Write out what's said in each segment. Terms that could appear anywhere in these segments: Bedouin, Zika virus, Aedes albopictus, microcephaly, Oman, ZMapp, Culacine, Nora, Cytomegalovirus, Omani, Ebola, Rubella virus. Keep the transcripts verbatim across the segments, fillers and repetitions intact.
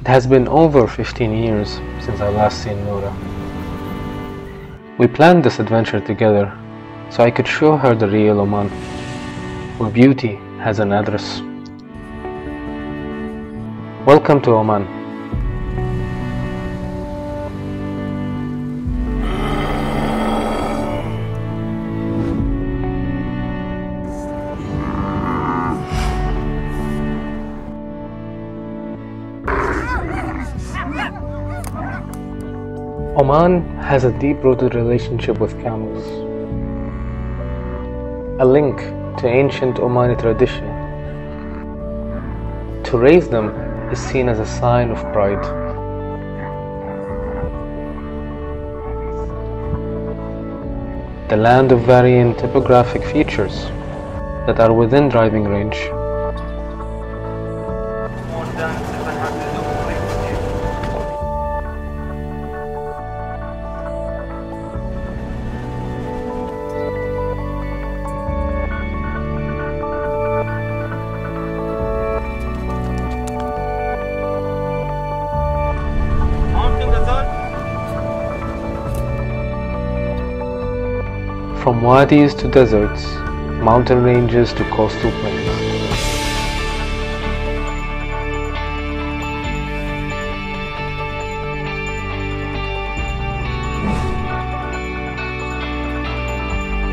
It has been over fifteen years since I last seen Nora. We planned this adventure together so I could show her the real Oman, where beauty has an address. Welcome to Oman. Oman has a deep-rooted relationship with camels, a link to ancient Omani tradition. To raise them is seen as a sign of pride. The land of varying topographic features that are within driving range. From wadis to deserts, mountain ranges to coastal plains.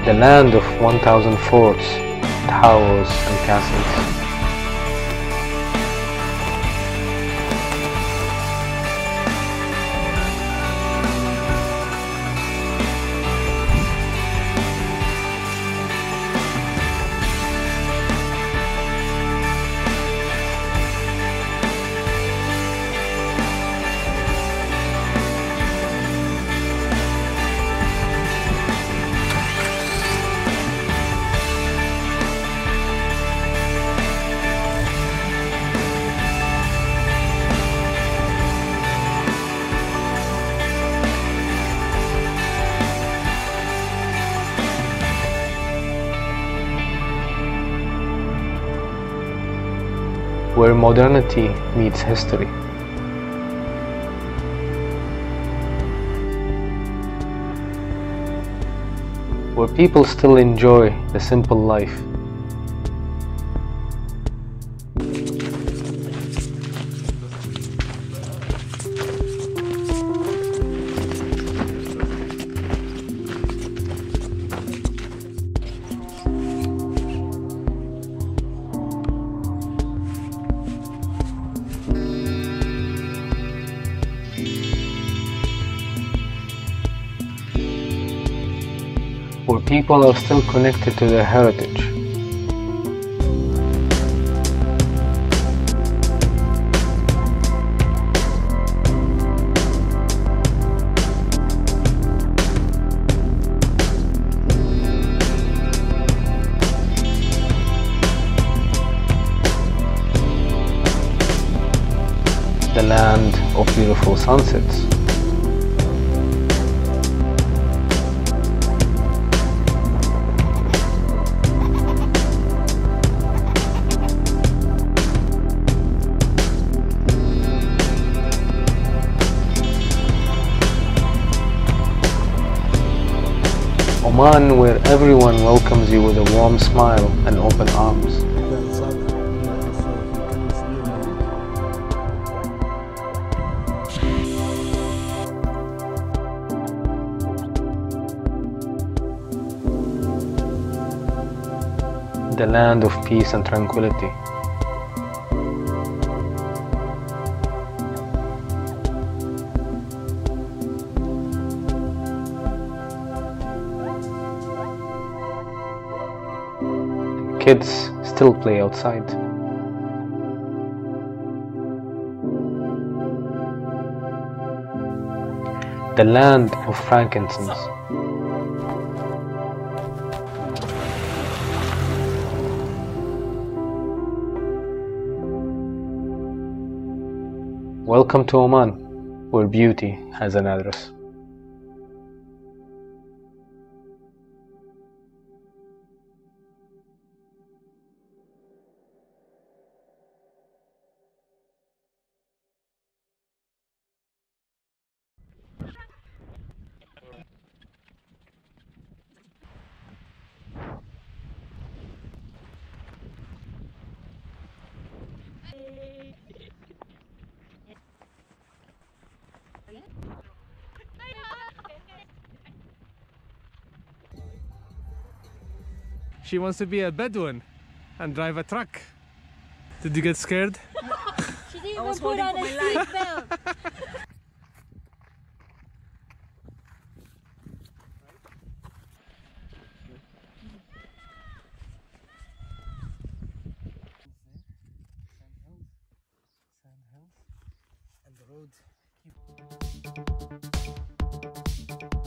The land of one thousand forts, towers and castles. Where modernity meets history. Where people still enjoy the simple life. Where people are still connected to their heritage. The land of beautiful sunsets. Oman, where everyone welcomes you with a warm smile and open arms. The land of peace and tranquility. Kids still play outside. The land of frankincense. Welcome to Oman, where beauty has an address. She wants to be a Bedouin and drive a truck. Did you get scared? She didn't even put on a seatbelt. The road.